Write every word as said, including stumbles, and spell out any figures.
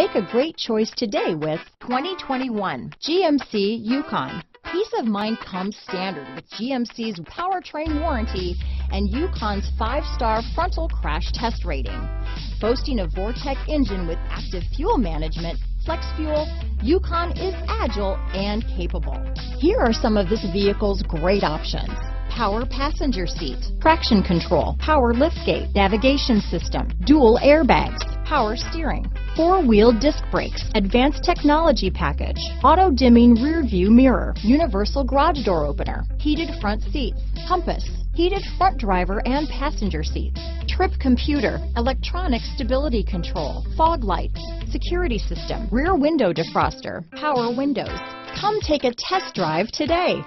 Make a great choice today with twenty twenty-one G M C Yukon. Peace of mind comes standard with G M C's powertrain warranty and Yukon's five-star frontal crash test rating. Boasting a Vortec engine with active fuel management, flex fuel, Yukon is agile and capable. Here are some of this vehicle's great options: power passenger seat, traction control, power liftgate, navigation system, dual airbags, power steering, four-wheel disc brakes, advanced technology package, auto-dimming rear-view mirror, universal garage door opener, heated front seats, compass, heated front driver and passenger seats, trip computer, electronic stability control, fog lights, security system, rear window defroster, power windows. Come take a test drive today.